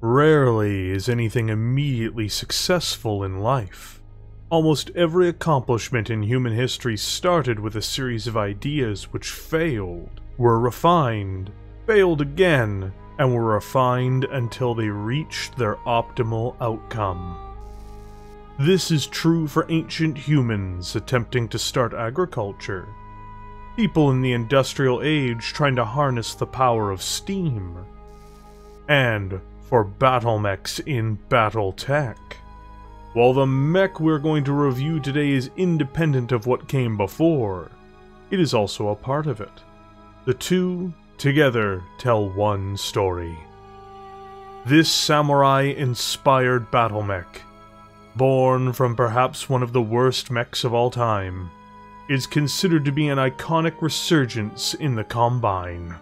Rarely is anything immediately successful in life. Almost every accomplishment in human history started with a series of ideas which failed, were refined, failed again, and were refined until they reached their optimal outcome. This is true for ancient humans attempting to start agriculture, people in the industrial age trying to harness the power of steam, and for BattleMechs in BattleTech. While the mech we're going to review today is independent of what came before, it is also a part of it. The two, together, tell one story. This samurai-inspired BattleMech, born from perhaps one of the worst mechs of all time, is considered to be an iconic resurgence in the Combine,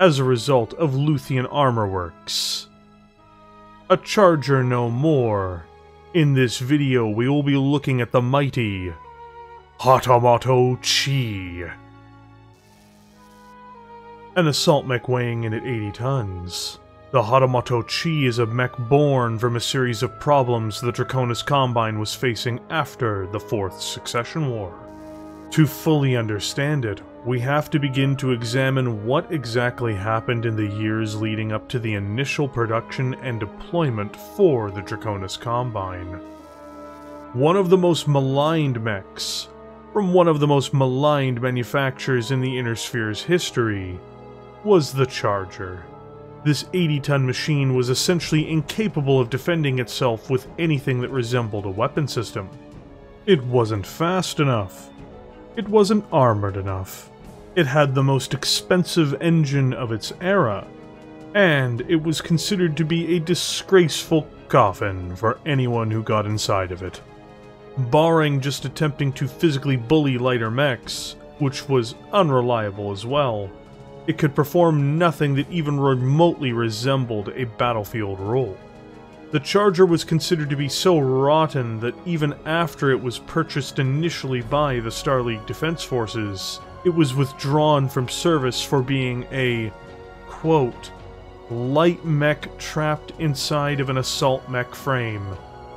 as a result of Luthien Armorworks. A charger no more. In this video, we will be looking at the mighty Hatamoto-Chi, an assault mech weighing in at 80 tons. The Hatamoto-Chi is a mech born from a series of problems the Draconis Combine was facing after the Fourth Succession War. To fully understand it, we have to begin to examine what exactly happened in the years leading up to the initial production and deployment for the Draconis Combine. One of the most maligned mechs, from one of the most maligned manufacturers in the Inner Sphere's history, was the Charger. This 80-ton machine was essentially incapable of defending itself with anything that resembled a weapon system. It wasn't fast enough. It wasn't armored enough. It had the most expensive engine of its era, and it was considered to be a disgraceful coffin for anyone who got inside of it. Barring just attempting to physically bully lighter mechs, which was unreliable as well, it could perform nothing that even remotely resembled a battlefield role. The Charger was considered to be so rotten that even after it was purchased initially by the Star League Defense Forces, it was withdrawn from service for being a, quote, light mech trapped inside of an assault mech frame,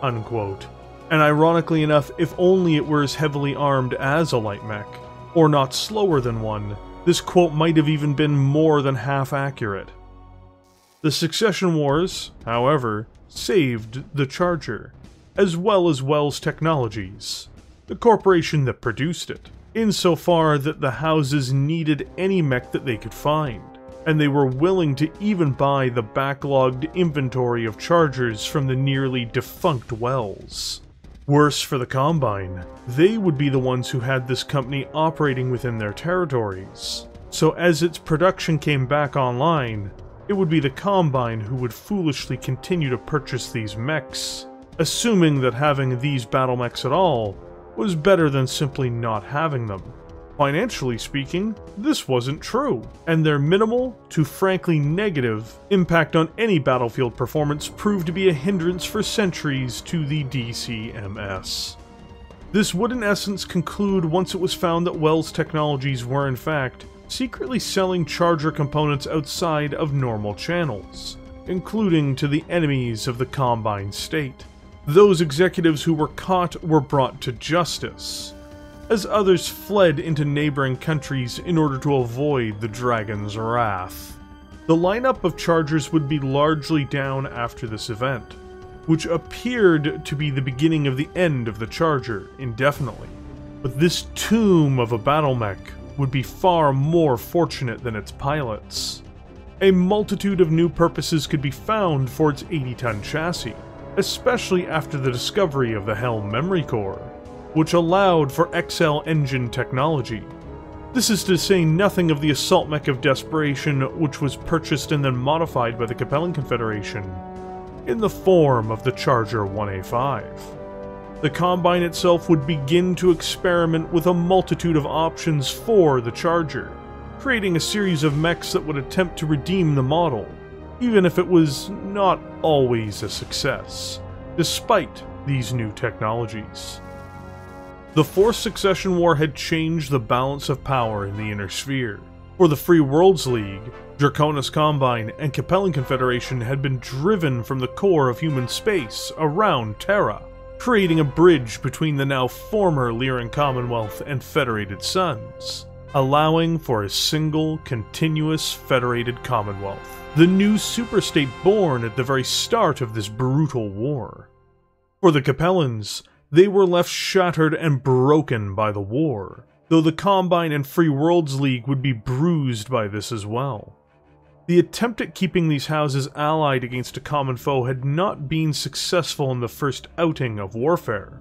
unquote. And ironically enough, if only it were as heavily armed as a light mech, or not slower than one, this quote might have even been more than half accurate. The Succession Wars, however, saved the Charger, as well as Wells Technologies, the corporation that produced it, insofar that the houses needed any mech that they could find, and they were willing to even buy the backlogged inventory of Chargers from the nearly defunct Wells. Worse for the Combine, they would be the ones who had this company operating within their territories, so as its production came back online, it would be the Combine who would foolishly continue to purchase these mechs, assuming that having these battle mechs at all was better than simply not having them. Financially speaking, this wasn't true, and their minimal, to frankly negative, impact on any battlefield performance proved to be a hindrance for centuries to the DCMS. This would in essence conclude once it was found that Wells Technologies were in fact secretly selling Charger components outside of normal channels, including to the enemies of the Combine state. Those executives who were caught were brought to justice, as others fled into neighboring countries in order to avoid the Dragon's wrath. The lineup of Chargers would be largely down after this event, which appeared to be the beginning of the end of the Charger indefinitely. But this tomb of a BattleMech would be far more fortunate than its pilots. A multitude of new purposes could be found for its 80-ton chassis, especially after the discovery of the Helm Memory Core, which allowed for XL engine technology. This is to say nothing of the assault mech of desperation which was purchased and then modified by the Capellan Confederation, in the form of the Charger 1A5. The Combine itself would begin to experiment with a multitude of options for the Charger, creating a series of mechs that would attempt to redeem the model, even if it was not always a success, despite these new technologies. The Fourth Succession War had changed the balance of power in the Inner Sphere, For the Free Worlds League, Draconis Combine and Capellan Confederation had been driven from the core of human space around Terra, creating a bridge between the now former Lyran Commonwealth and Federated Suns, allowing for a single, continuous Federated Commonwealth, the new superstate born at the very start of this brutal war. For the Capellans, they were left shattered and broken by the war, though the Combine and Free Worlds League would be bruised by this as well. The attempt at keeping these houses allied against a common foe had not been successful in the first outing of warfare,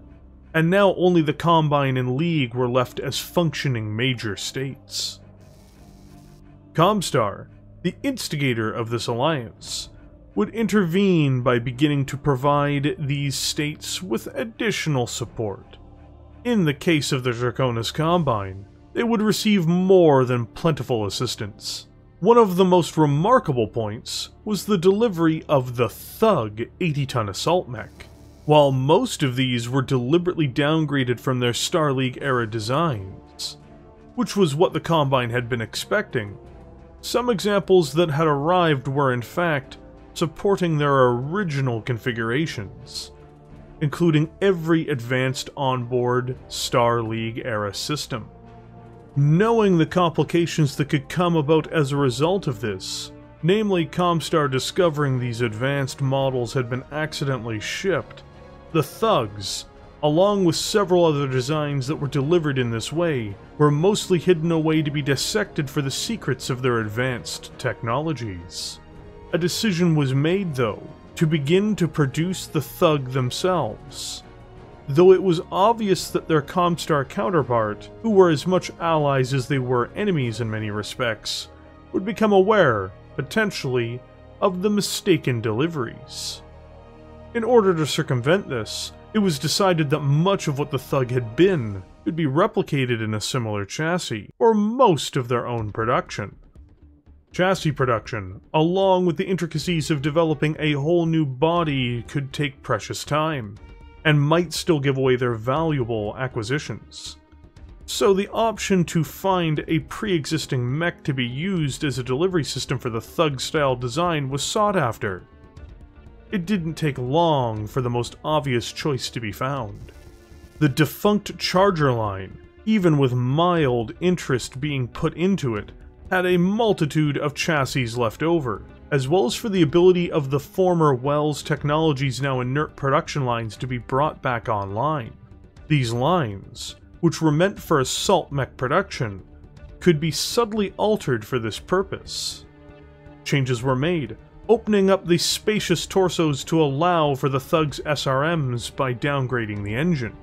and now only the Combine and League were left as functioning major states. Comstar, the instigator of this alliance, would intervene by beginning to provide these states with additional support. In the case of the Draconis Combine, they would receive more than plentiful assistance. One of the most remarkable points was the delivery of the Thug 80-ton assault mech. While most of these were deliberately downgraded from their Star League-era designs, which was what the Combine had been expecting, some examples that had arrived were in fact supporting their original configurations, including every advanced onboard Star League-era system. Knowing the complications that could come about as a result of this, namely Comstar discovering these advanced models had been accidentally shipped, the Thugs, along with several other designs that were delivered in this way, were mostly hidden away to be dissected for the secrets of their advanced technologies. A decision was made, though, to begin to produce the Thug themselves, though it was obvious that their Comstar counterpart, who were as much allies as they were enemies in many respects, would become aware, potentially, of the mistaken deliveries. In order to circumvent this, it was decided that much of what the Thug had been could be replicated in a similar chassis, or most of their own production. Chassis production, along with the intricacies of developing a whole new body, could take precious time, and might still give away their valuable acquisitions. So the option to find a pre-existing mech to be used as a delivery system for the Thug-style design was sought after. It didn't take long for the most obvious choice to be found. The defunct Charger line, even with mild interest being put into it, had a multitude of chassis left over, as well as for the ability of the former Wells Technologies' now inert production lines to be brought back online. These lines, which were meant for assault mech production, could be subtly altered for this purpose. Changes were made, opening up the spacious torsos to allow for the Thug's SRMs by downgrading the engine.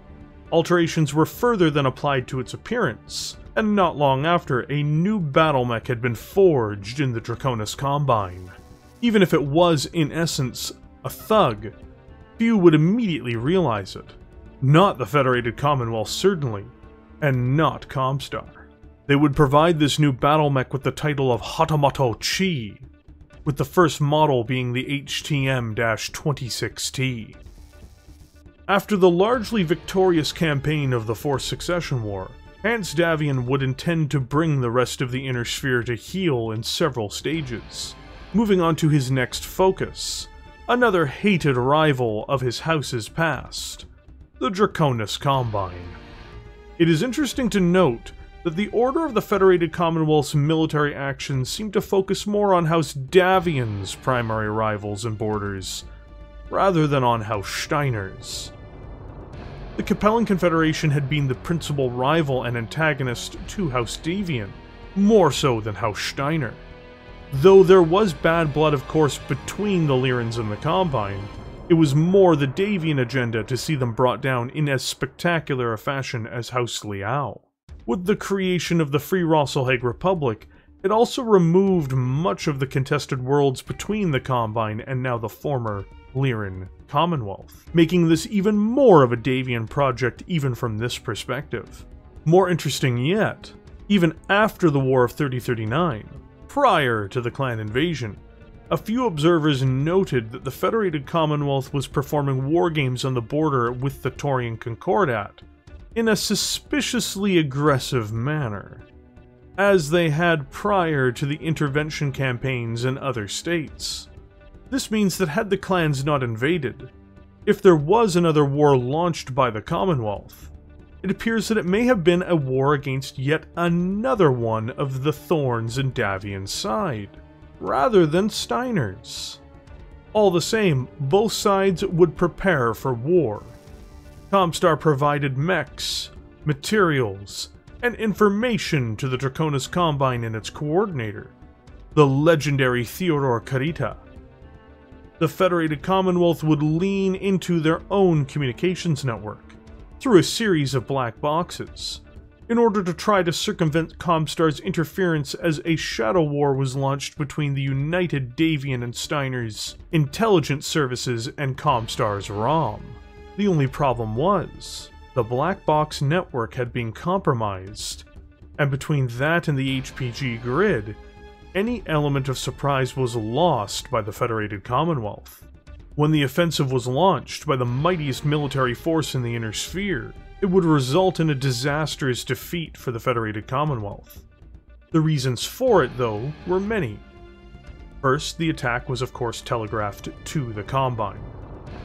Alterations were further then applied to its appearance, and not long after, a new BattleMech had been forged in the Draconis Combine. Even if it was, in essence, a Thug, few would immediately realize it. Not the Federated Commonwealth, certainly, and not Comstar. They would provide this new BattleMech with the title of Hatamoto-Chi, with the first model being the HTM-26T. After the largely victorious campaign of the Fourth Succession War, Hans Davian would intend to bring the rest of the Inner Sphere to heel in several stages, moving on to his next focus, another hated rival of his house's past, the Draconis Combine. It is interesting to note that the order of the Federated Commonwealth's military actions seemed to focus more on House Davian's primary rivals and borders, rather than on House Steiner's. The Capellan Confederation had been the principal rival and antagonist to House Davian, more so than House Steiner. Though there was bad blood, of course, between the Lyrans and the Combine, it was more the Davian agenda to see them brought down in as spectacular a fashion as House Liao. With the creation of the Free Rosselheg Republic, it also removed much of the contested worlds between the Combine and now the former Lyran Commonwealth, making this even more of a Davian project even from this perspective. More interesting yet, even after the War of 3039, prior to the clan invasion, a few observers noted that the Federated Commonwealth was performing wargames on the border with the Taurian Concordat in a suspiciously aggressive manner. as they had prior to the intervention campaigns in other states. This means that had the clans not invaded, if there was another war launched by the Commonwealth, it appears that it may have been a war against yet another one of the Thorns and Davian's side, rather than Steiner's. All the same, both sides would prepare for war. Comstar provided mechs, materials, and information to the Draconis Combine and its coordinator, the legendary Theodore Kurita. The Federated Commonwealth would lean into their own communications network, through a series of black boxes, in order to try to circumvent Comstar's interference as a shadow war was launched between the United Davian and Steiner's intelligence services and Comstar's ROM. The only problem was, the black box network had been compromised, and between that and the HPG grid, any element of surprise was lost by the Federated Commonwealth. When the offensive was launched by the mightiest military force in the Inner Sphere, it would result in a disastrous defeat for the Federated Commonwealth. The reasons for it, though, were many. First, the attack was of course telegraphed to the Combine,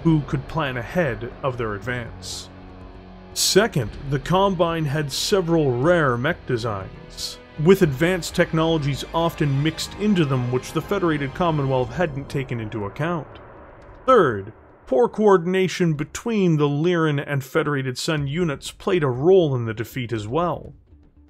who could plan ahead of their advance. Second, the Combine had several rare mech designs, with advanced technologies often mixed into them which the Federated Commonwealth hadn't taken into account. Third, poor coordination between the Lyran and Federated Sun units played a role in the defeat as well,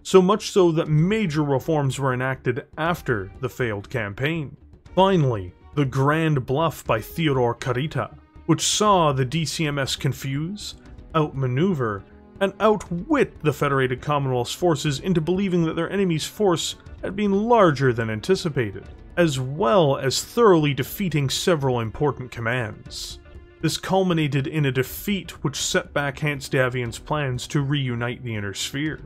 so much so that major reforms were enacted after the failed campaign. Finally, the grand bluff by Theodore Kurita, which saw the DCMS confuse, outmaneuver, and outwit the Federated Commonwealth's forces into believing that their enemy's force had been larger than anticipated, as well as thoroughly defeating several important commands. This culminated in a defeat which set back Hans Davian's plans to reunite the Inner Sphere.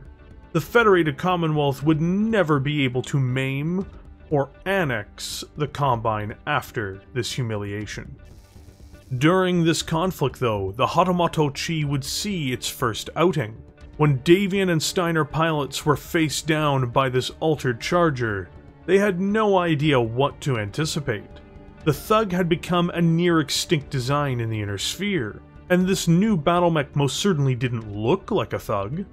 The Federated Commonwealth would never be able to maim or annex the Combine after this humiliation. During this conflict, though, the Hatamoto-Chi would see its first outing, when Davian and Steiner pilots were faced down by this altered charger. They had no idea what to anticipate. The Thug had become a near-extinct design in the Inner Sphere, and this new BattleMech most certainly didn't look like a Thug.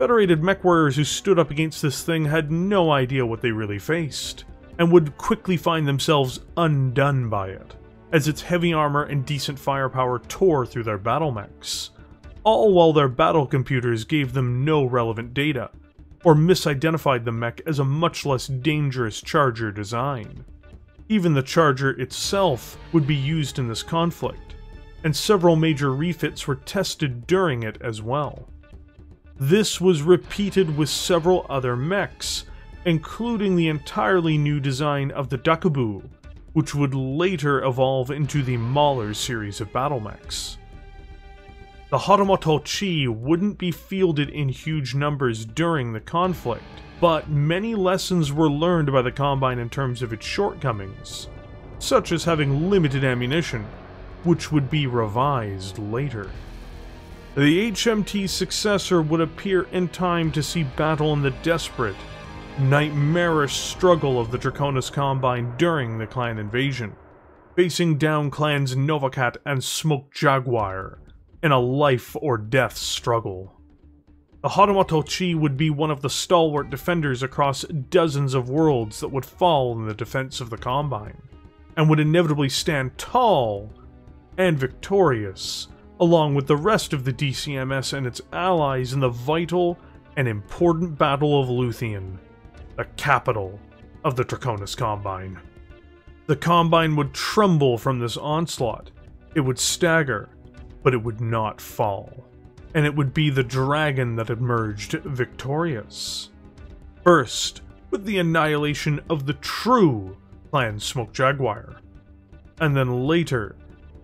Federated mech warriors who stood up against this thing had no idea what they really faced, and would quickly find themselves undone by it, as its heavy armor and decent firepower tore through their battlemechs, all while their battle computers gave them no relevant data, or misidentified the mech as a much less dangerous charger design. Even the charger itself would be used in this conflict, and several major refits were tested during it as well. This was repeated with several other mechs, including the entirely new design of the Dakubu, which would later evolve into the Mahler series of battlemechs. The Hatamoto-Chi wouldn't be fielded in huge numbers during the conflict, but many lessons were learned by the Combine in terms of its shortcomings, such as having limited ammunition, which would be revised later. The HMT successor would appear in time to see battle in the desperate, nightmarish struggle of the Draconis Combine during the clan invasion, facing down clans Nova Cat and Smoke Jaguar in a life-or-death struggle. The Hatamoto-Chi would be one of the stalwart defenders across dozens of worlds that would fall in the defense of the Combine, and would inevitably stand tall and victorious, along with the rest of the DCMS and its allies in the vital and important Battle of Luthien, the capital of the Draconis Combine. The Combine would tremble from this onslaught, it would stagger, but it would not fall, and it would be the dragon that emerged victorious. First, with the annihilation of the true Clan Smoke Jaguar, and then later,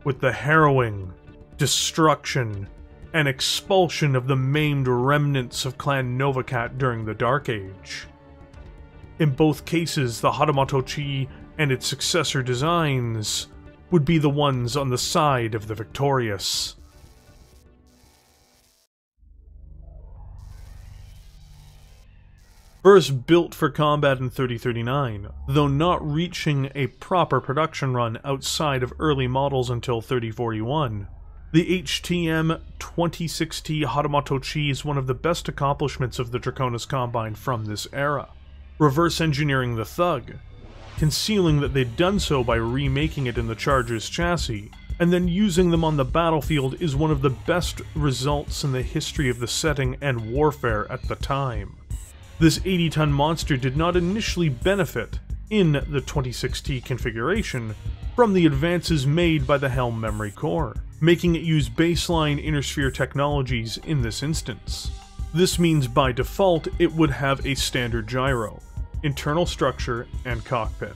with the harrowing destruction and expulsion of the maimed remnants of Clan Nova Cat during the Dark Age. In both cases, the Hatamoto-Chi and its successor designs would be the ones on the side of the victorious. First built for combat in 3039, though not reaching a proper production run outside of early models until 3041, the HTM-26T Hatamoto-Chi is one of the best accomplishments of the Draconis Combine from this era, reverse engineering the Thug, concealing that they'd done so by remaking it in the Charger's chassis, and then using them on the battlefield is one of the best results in the history of the setting and warfare at the time. This 80-ton monster did not initially benefit, in the 26T configuration, from the advances made by the Helm Memory Core, making it use baseline Inner Sphere technologies in this instance. This means by default it would have a standard gyro, internal structure, and cockpit.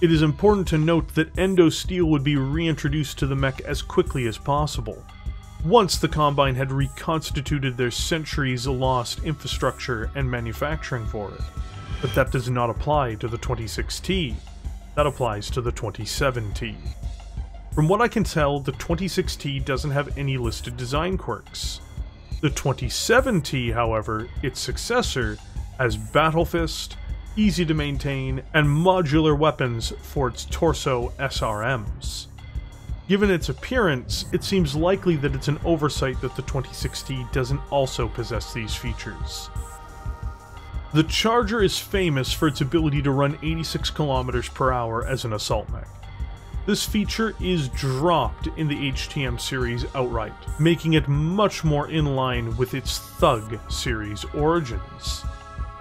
It is important to note that Endo Steel would be reintroduced to the mech as quickly as possible, once the Combine had reconstituted their centuries-lost infrastructure and manufacturing for it. But that does not apply to the 26T, that applies to the 27T. From what I can tell, the 26T doesn't have any listed design quirks. The 27T, however, its successor, has Battle Fist, easy to maintain, and modular weapons for its torso SRMs. Given its appearance, it seems likely that it's an oversight that the 26T doesn't also possess these features. The Charger is famous for its ability to run 86 km/h as an assault mech. This feature is dropped in the HTM series outright, making it much more in line with its Thug series origins.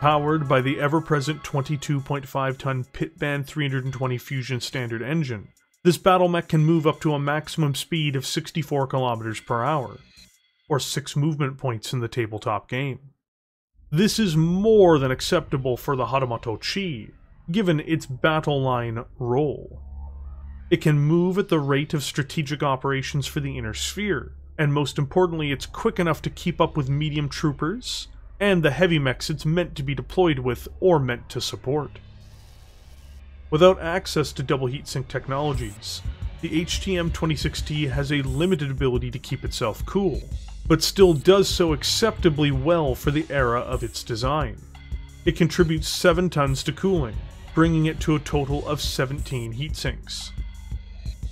Powered by the ever-present 22.5-ton Pitban 320 Fusion Standard engine, this BattleMech can move up to a maximum speed of 64 km/h, or 6 movement points in the tabletop game. This is more than acceptable for the Hatamoto-Chi, given its battle line role. It can move at the rate of strategic operations for the Inner Sphere, and most importantly it's quick enough to keep up with medium troopers, and the heavy mechs it's meant to be deployed with or meant to support. Without access to double heatsink technologies, the HTM-26T has a limited ability to keep itself cool, but still does so acceptably well for the era of its design. It contributes 7 tons to cooling, bringing it to a total of 17 heatsinks.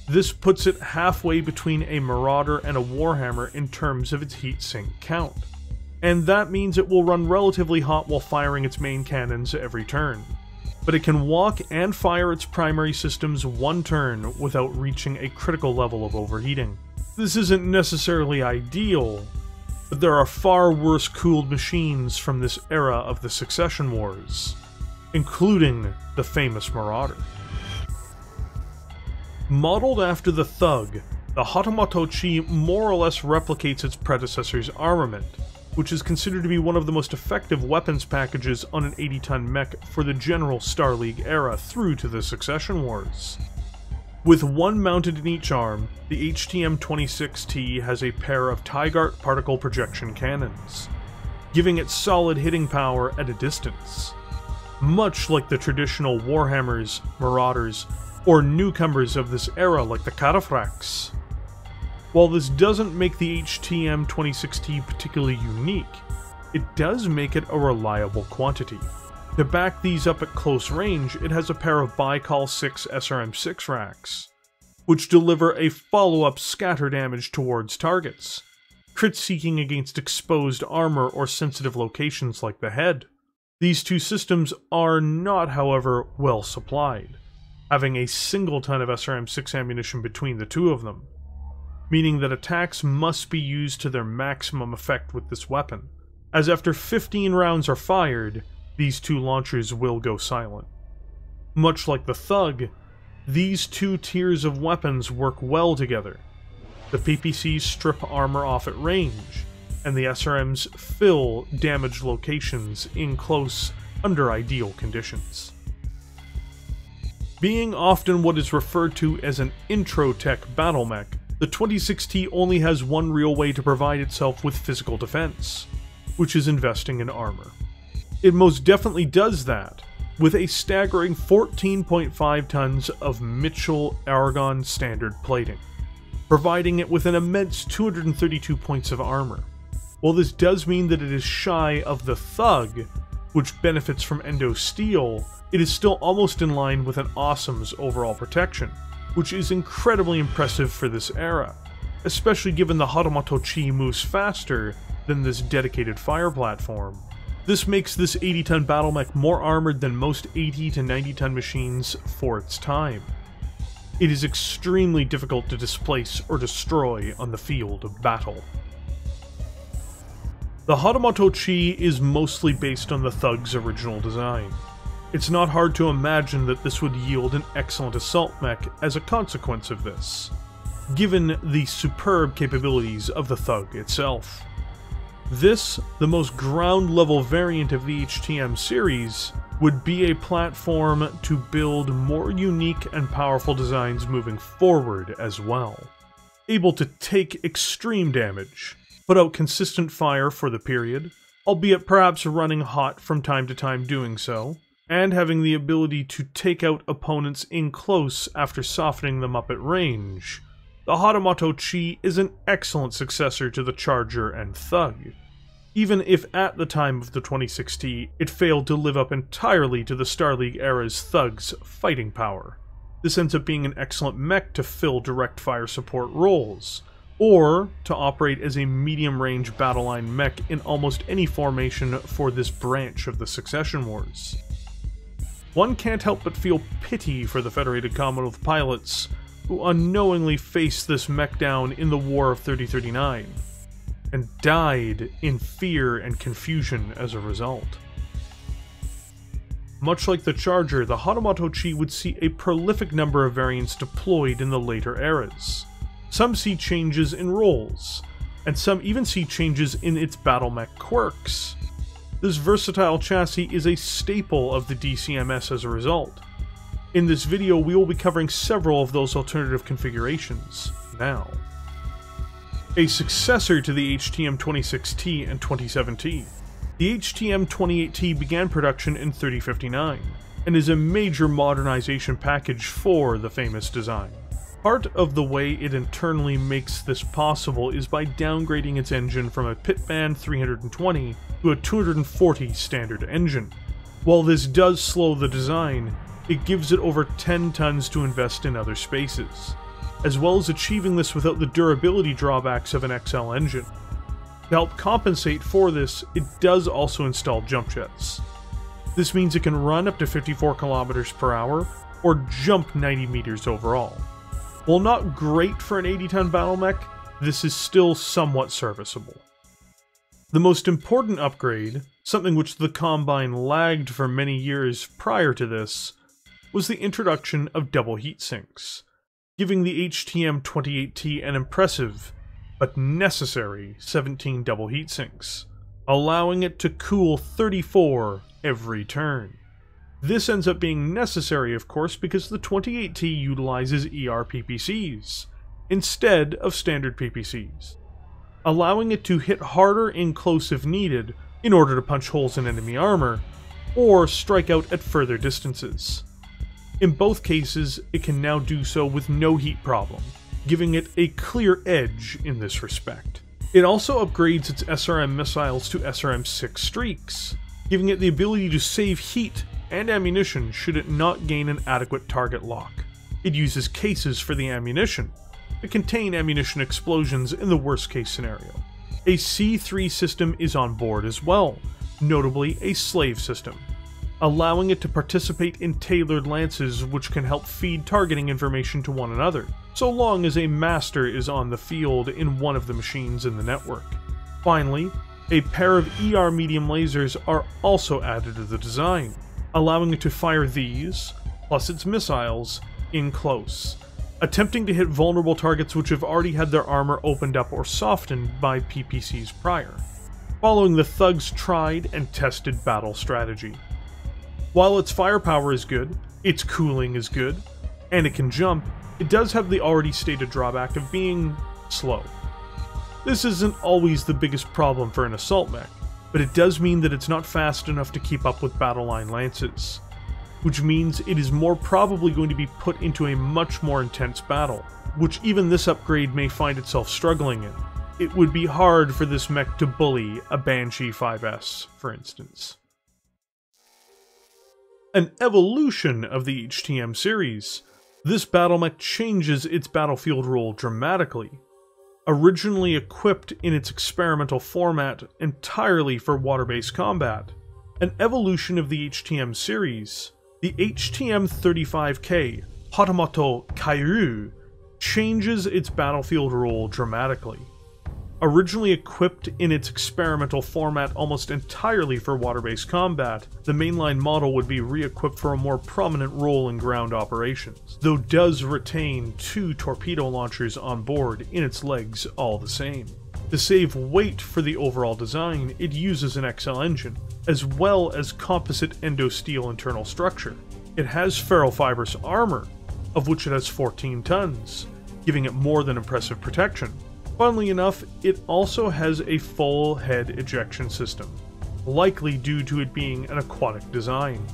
This puts it halfway between a Marauder and a Warhammer in terms of its heatsink count, and that means it will run relatively hot while firing its main cannons every turn. But it can walk and fire its primary systems one turn without reaching a critical level of overheating. This isn't necessarily ideal, but there are far worse cooled machines from this era of the Succession Wars, including the famous Marauder. Modeled after the Thug, the Hatamoto-Chi more or less replicates its predecessor's armament, which is considered to be one of the most effective weapons packages on an 80-ton mech for the general Star League era through to the Succession Wars. With one mounted in each arm, the HTM-26T has a pair of Tigart particle projection cannons, giving it solid hitting power at a distance. Much like the traditional Warhammers, Marauders, or newcomers of this era like the Carafrax. While this doesn't make the HTM-26T particularly unique, it does make it a reliable quantity. To back these up at close range, it has a pair of Baikal 6 SRM-6 racks, which deliver a follow-up scatter damage towards targets, crit-seeking against exposed armor or sensitive locations like the head. These two systems are not, however, well supplied, having a single ton of SRM-6 ammunition between the two of them, meaning that attacks must be used to their maximum effect with this weapon, as after 15 rounds are fired, these two launchers will go silent. Much like the Thug, these two tiers of weapons work well together. The PPCs strip armor off at range, and the SRMs fill damaged locations in close, under ideal conditions. Being often what is referred to as an intro tech BattleMech, the 26T only has one real way to provide itself with physical defense, which is investing in armor. It most definitely does that, with a staggering 14.5 tons of Mitchell Aragon standard plating, providing it with an immense 232 points of armor. While this does mean that it is shy of the Thug, which benefits from Endo Steel, it is still almost in line with an awesome's overall protection, which is incredibly impressive for this era, especially given the Hatamoto-Chi moves faster than this dedicated fire platform. This makes this 80-ton BattleMech more armored than most 80 to 90-ton machines for its time. It is extremely difficult to displace or destroy on the field of battle. The Hatamoto-Chi is mostly based on the Thug's original design. It's not hard to imagine that this would yield an excellent assault mech as a consequence of this, given the superb capabilities of the Thug itself. This, the most ground-level variant of the HTM series, would be a platform to build more unique and powerful designs moving forward as well. Able to take extreme damage, put out consistent fire for the period, albeit perhaps running hot from time to time doing so, and having the ability to take out opponents in close after softening them up at range, the Hatamoto-Chi is an excellent successor to the Charger and Thug, even if at the time of the 26T it failed to live up entirely to the Star League era's Thug's fighting power. This ends up being an excellent mech to fill direct fire support roles, or to operate as a medium-range battleline mech in almost any formation for this branch of the Succession Wars. One can't help but feel pity for the Federated Commonwealth pilots who unknowingly faced this mech down in the War of 3039, and died in fear and confusion as a result. Much like the Charger, the Hatamoto-Chi would see a prolific number of variants deployed in the later eras. Some see changes in roles, and some even see changes in its BattleMech quirks. This versatile chassis is a staple of the DCMS as a result. In this video, we will be covering several of those alternative configurations now. A successor to the HTM-26T and 27T, the HTM-28T began production in 3059, and is a major modernization package for the famous design. Part of the way it internally makes this possible is by downgrading its engine from a Pitban 320 to a 240 standard engine. While this does slow the design, it gives it over 10 tons to invest in other spaces, as well as achieving this without the durability drawbacks of an XL engine. To help compensate for this, it does also install jump jets. This means it can run up to 54 kilometers per hour, or jump 90 meters overall. While not great for an 80-ton BattleMech, this is still somewhat serviceable. The most important upgrade, something which the Combine lagged for many years prior to this, was the introduction of double heat sinks, giving the HTM-28T an impressive, but necessary, 17 double heat sinks, allowing it to cool 34 every turn. This ends up being necessary, of course, because the 28T utilizes ER PPCs instead of standard PPCs, allowing it to hit harder in close if needed in order to punch holes in enemy armor, or strike out at further distances. In both cases, it can now do so with no heat problem, giving it a clear edge in this respect. It also upgrades its SRM missiles to SRM-6 streaks, giving it the ability to save heat and ammunition should it not gain an adequate target lock. It uses cases for the ammunition to contain ammunition explosions in the worst case scenario. A C3 system is on board as well, notably a slave system, allowing it to participate in tailored lances which can help feed targeting information to one another, so long as a master is on the field in one of the machines in the network. Finally, a pair of ER medium lasers are also added to the design, allowing it to fire these, plus its missiles, in close, attempting to hit vulnerable targets which have already had their armor opened up or softened by PPCs prior, following the Thug's tried and tested battle strategy. While its firepower is good, its cooling is good, and it can jump, it does have the already stated drawback of being slow. This isn't always the biggest problem for an assault mech, but it does mean that it's not fast enough to keep up with battleline lances, which means it is more probably going to be put into a much more intense battle, which even this upgrade may find itself struggling in. It would be hard for this mech to bully a Banshee 5S, for instance. an evolution of the HTM series, this BattleMech changes its battlefield role dramatically. Originally equipped in its experimental format entirely for water-based combat, an evolution of the HTM series, the HTM-35K Hatamoto-Chi changes its battlefield role dramatically. Originally equipped in its experimental format almost entirely for water-based combat, the mainline model would be re-equipped for a more prominent role in ground operations, though does retain 2 torpedo launchers on board in its legs all the same. To save weight for the overall design, it uses an XL engine, as well as composite Endo Steel internal structure. It has ferrofibrous armor, of which it has 14 tons, giving it more than impressive protection. Funnily enough, it also has a full head ejection system, likely due to it being an aquatic design.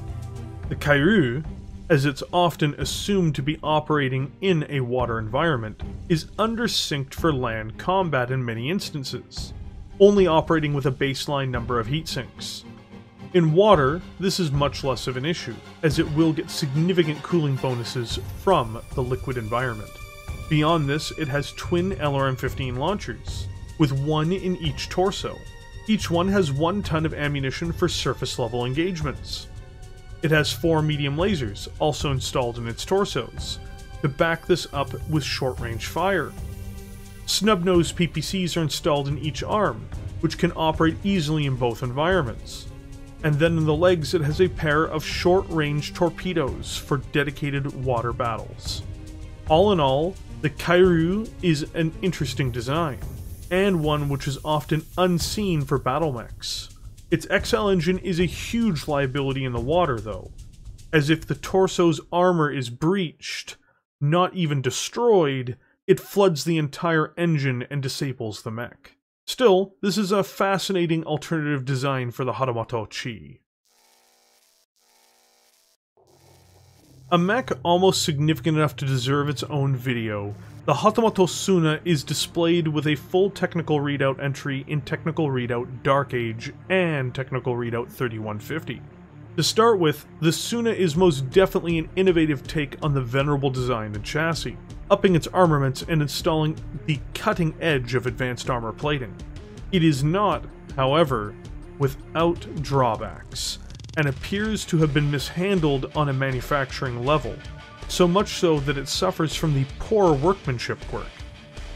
The Kairu, as it's often assumed to be operating in a water environment, is under-synced for land combat in many instances, only operating with a baseline number of heat sinks. In water, this is much less of an issue, as it will get significant cooling bonuses from the liquid environment. Beyond this, it has twin LRM-15 launchers, with one in each torso. Each one has 1 ton of ammunition for surface-level engagements. It has 4 medium lasers, also installed in its torsos, to back this up with short-range fire. Snub-nose PPCs are installed in each arm, which can operate easily in both environments. And then in the legs, it has a pair of short-range torpedoes for dedicated water battles. All in all, the Kairu is an interesting design, and one which is often unseen for BattleMechs. Its XL engine is a huge liability in the water though, as if the torso's armor is breached, not even destroyed, it floods the entire engine and disables the mech. Still, this is a fascinating alternative design for the Hatamoto-Chi. A mech almost significant enough to deserve its own video, the Hatamoto Tsuna is displayed with a full technical readout entry in Technical Readout Dark Age and Technical Readout 3150. To start with, the Tsuna is most definitely an innovative take on the venerable design and chassis, upping its armaments and installing the cutting edge of advanced armor plating. It is not, however, without drawbacks, and appears to have been mishandled on a manufacturing level, so much so that it suffers from the poor workmanship quirk.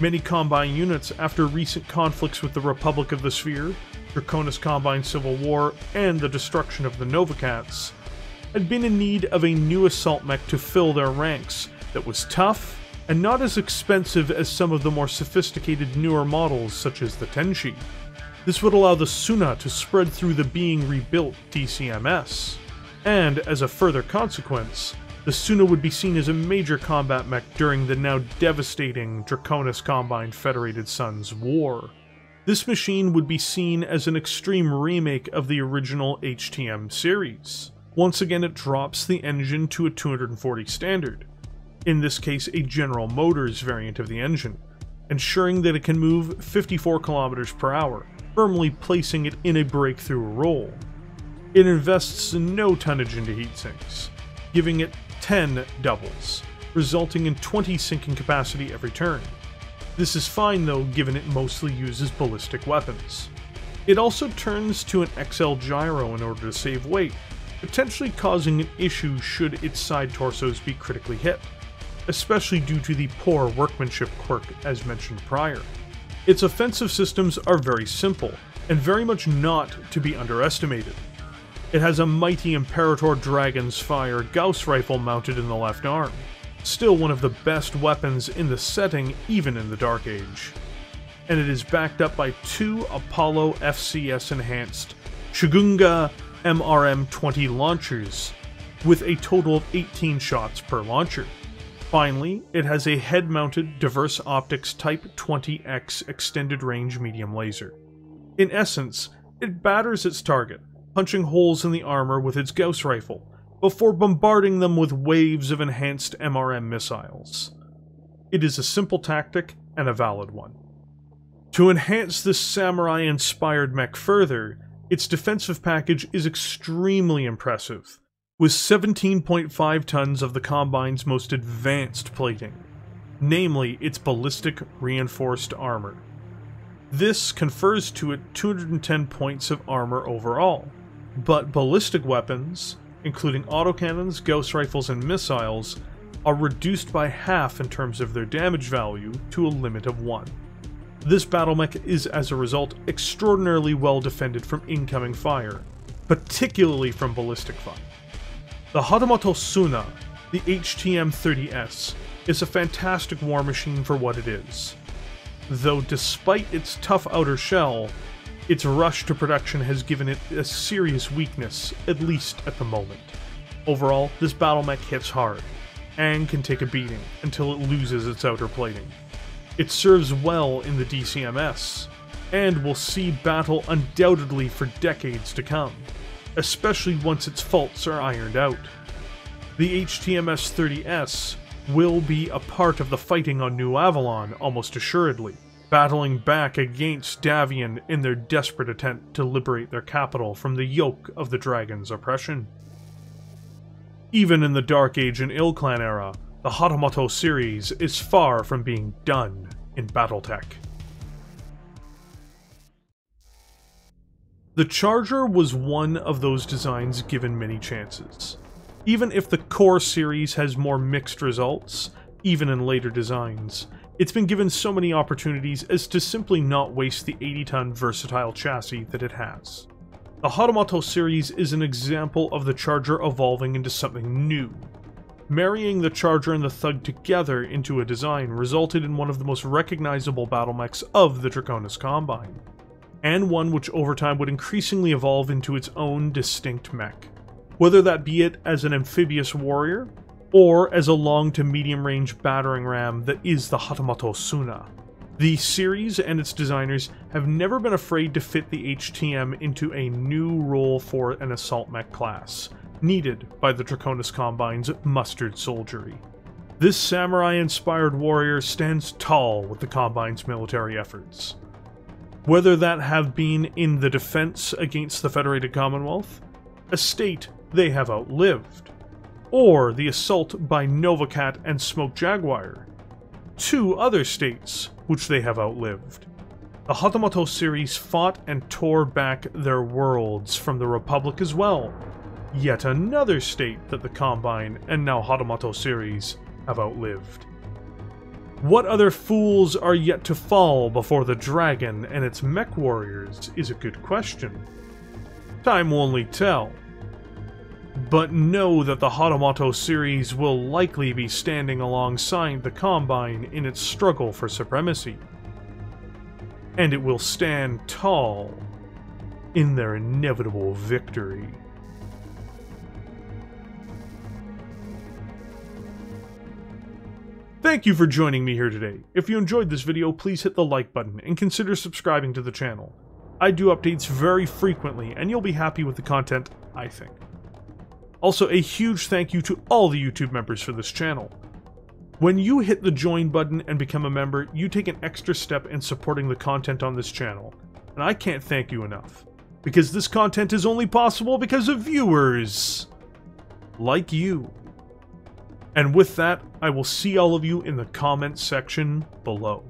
Many Combine units, after recent conflicts with the Republic of the Sphere, Draconis Combine Civil War, and the destruction of the Nova Cats, had been in need of a new assault mech to fill their ranks that was tough and not as expensive as some of the more sophisticated newer models such as the Tenchi. This would allow the Tsuna to spread through the being rebuilt DCMS, and as a further consequence, the Tsuna would be seen as a major combat mech during the now devastating Draconis Combine Federated Suns War. This machine would be seen as an extreme remake of the original HTM series. Once again it drops the engine to a 240 standard, in this case a General Motors variant of the engine, ensuring that it can move 54 kilometers per hour, firmly placing it in a breakthrough role. It invests no tonnage into heat sinks, giving it 10 doubles, resulting in 20 sinking capacity every turn. This is fine though, given it mostly uses ballistic weapons. It also turns to an XL gyro in order to save weight, potentially causing an issue should its side torsos be critically hit, especially due to the poor workmanship quirk as mentioned prior. Its offensive systems are very simple, and very much not to be underestimated. It has a mighty Imperator Dragon's Fire Gauss rifle mounted in the left arm, still one of the best weapons in the setting even in the Dark Age. And it is backed up by 2 Apollo FCS enhanced Shigunga MRM-20 launchers, with a total of 18 shots per launcher. Finally, it has a head-mounted Diverse Optics Type 20X extended range medium laser. In essence, it batters its target, punching holes in the armor with its Gauss rifle, before bombarding them with waves of enhanced MRM missiles. It is a simple tactic, and a valid one. To enhance this samurai-inspired mech further, its defensive package is extremely impressive, was 17.5 tons of the Combine's most advanced plating, namely its ballistic reinforced armor. This confers to it 210 points of armor overall, but ballistic weapons, including autocannons, gauss rifles, and missiles, are reduced by half in terms of their damage value to a limit of 1. This battlemech is, as a result, extraordinarily well defended from incoming fire, particularly from ballistic fire. The Hatamoto-Tsuna, the HTM-30S, is a fantastic war machine for what it is, though despite its tough outer shell, its rush to production has given it a serious weakness, at least at the moment. Overall, this battlemech hits hard, and can take a beating until it loses its outer plating. It serves well in the DCMS, and will see battle undoubtedly for decades to come, especially once its faults are ironed out. The HTMS-30S will be a part of the fighting on New Avalon almost assuredly, battling back against Davian in their desperate attempt to liberate their capital from the yoke of the Dragon's oppression. Even in the Dark Age and Ill-Clan era, the Hatamoto series is far from being done in BattleTech. The Charger was one of those designs given many chances, even if the Core series has more mixed results, even in later designs. It's been given so many opportunities as to simply not waste the 80-ton versatile chassis that it has. The Hatamoto series is an example of the Charger evolving into something new. Marrying the Charger and the Thug together into a design resulted in one of the most recognizable battlemechs of the Draconis Combine, and one which over time would increasingly evolve into its own distinct mech, whether that be it as an amphibious warrior, or as a long to medium range battering ram that is the Hatamoto-Tsuna. The series and its designers have never been afraid to fit the HTM into a new role for an assault mech class, needed by the Draconis Combine's mustard soldiery. This samurai-inspired warrior stands tall with the Combine's military efforts. Whether that have been in the defense against the Federated Commonwealth, a state they have outlived, or the assault by Nova Cat and Smoke Jaguar, two other states which they have outlived. The Hatamoto series fought and tore back their worlds from the Republic as well, yet another state that the Combine and now Hatamoto series have outlived. What other fools are yet to fall before the Dragon and its mech warriors is a good question. Time will only tell. But know that the Hatamoto series will likely be standing alongside the Combine in its struggle for supremacy. And it will stand tall in their inevitable victory. Thank you for joining me here today. If you enjoyed this video, please hit the like button and consider subscribing to the channel. I do updates very frequently and you'll be happy with the content, I think. Also, a huge thank you to all the YouTube members for this channel. When you hit the join button and become a member, you take an extra step in supporting the content on this channel, and I can't thank you enough, because this content is only possible because of viewers like you. And with that, I will see all of you in the comments section below.